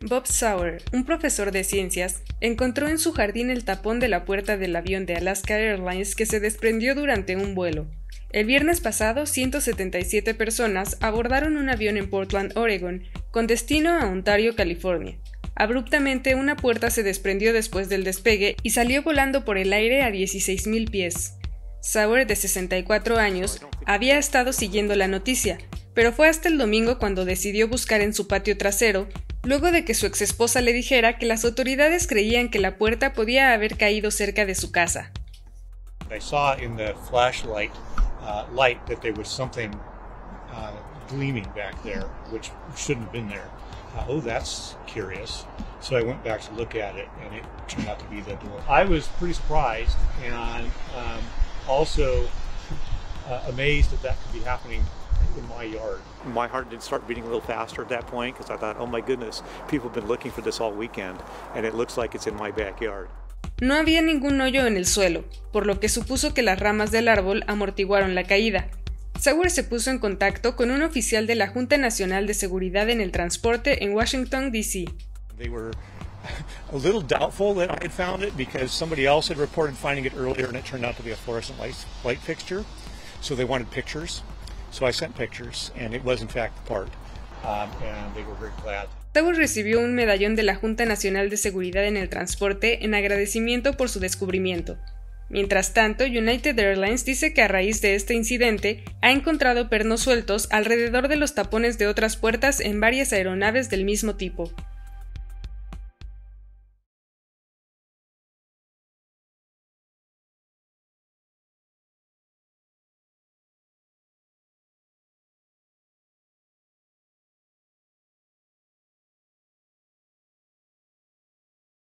Bob Sauer, un profesor de ciencias, encontró en su jardín el tapón de la puerta del avión de Alaska Airlines que se desprendió durante un vuelo. El viernes pasado, 177 personas abordaron un avión en Portland, Oregon, con destino a Ontario, California. Abruptamente, una puerta se desprendió después del despegue y salió volando por el aire a 16.000 pies. Sauer, de 64 años, había estado siguiendo la noticia, pero fue hasta el domingo cuando decidió buscar en su patio trasero, luego de que su exesposa le dijera que las autoridades creían que la puerta podía haber caído cerca de su casa. Light that there was something gleaming back there, which shouldn't have been there. Oh, that's curious. So I went back to look at it, and it turned out to be the door. I was pretty surprised and also amazed that that could be happening in my yard. My heart did start beating a little faster at that point because I thought, oh my goodness, people have been looking for this all weekend, and it looks like it's in my backyard. No había ningún hoyo en el suelo, por lo que supuso que las ramas del árbol amortiguaron la caída. Sauer se puso en contacto con un oficial de la Junta Nacional de Seguridad en el Transporte en Washington, D.C. They were a little doubtful that I had found it because somebody else had reported finding it earlier and it turned out to be a fluorescent light fixture. So they wanted pictures. So I sent pictures and it was in fact the part. And they were very glad. Sauer recibió un medallón de la Junta Nacional de Seguridad en el Transporte en agradecimiento por su descubrimiento. Mientras tanto, United Airlines dice que a raíz de este incidente ha encontrado pernos sueltos alrededor de los tapones de otras puertas en varias aeronaves del mismo tipo.